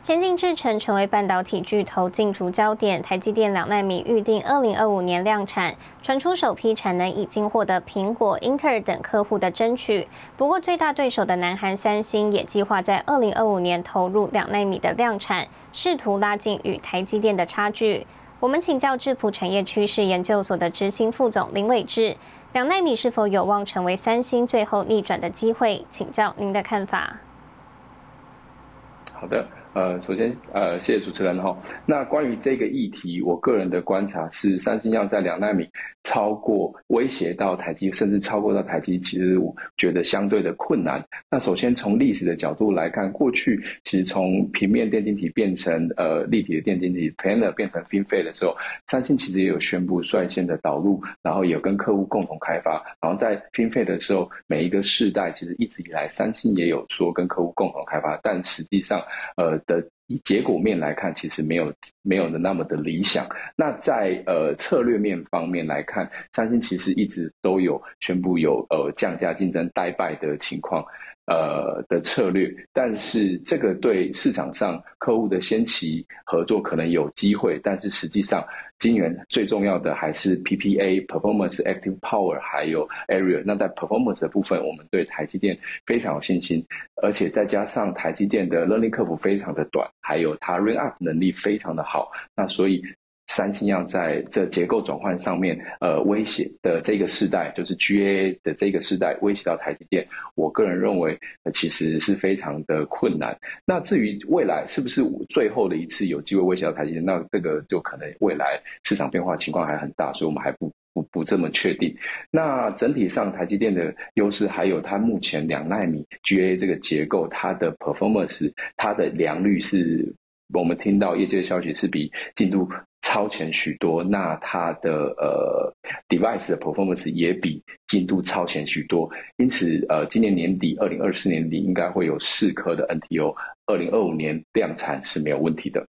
先进制程成为半导体巨头进出焦点。台积电2奈米预定2025年量产，传出首批产能已经获得苹果、英特尔等客户的争取。不过，最大对手的南韩三星也计划在2025年投入2奈米的量产，试图拉近与台积电的差距。我们请教智谱产业趋势研究所的执行副总林伟志，2奈米是否有望成为三星最后逆转的机会？请教您的看法。好的。首先，谢谢主持人哈。那关于这个议题，我个人的观察是，三星要在2奈米超过威胁到台积，甚至超过到台积，其实我觉得相对的困难。那首先从历史的角度来看，过去其实从平面电晶体变成立体的电晶体 planar 变成 FinFET 的时候，三星其实也有宣布率先的导入，然后也有跟客户共同开发。然后在 FinFET 的时候，每一个世代其实一直以来三星也有说跟客户共同开发，但实际上的以结果面来看，其实没有的那么的理想。那在策略面方面来看，三星其实一直都有宣布有降价竞争代败的情况。的策略，但是这个对市场上客户的先期合作可能有机会，但是实际上晶圆最重要的还是 PPA Performance Active Power 还有 Area。 那在 Performance 的部分，我们对台积电非常有信心，而且再加上台积电的 Learning curve 非常的短，还有它 Run Up 能力非常的好，那所以三星要在这结构转换上面，威胁的这个世代，就是 GAA 的这个世代威胁到台积电，我个人认为，其实是非常的困难。那至于未来是不是最后的一次有机会威胁到台积电，那这个就可能未来市场变化情况还很大，所以我们还不这么确定。那整体上台积电的优势还有它目前2奈米 GAA 这个结构，它的 performance， 它的良率是我们听到业界的消息是比进度超前许多，那它的device 的 performance 也比进度超前许多，因此今年年底2024年底应该会有4颗的 NTO， 2025年量产是没有问题的。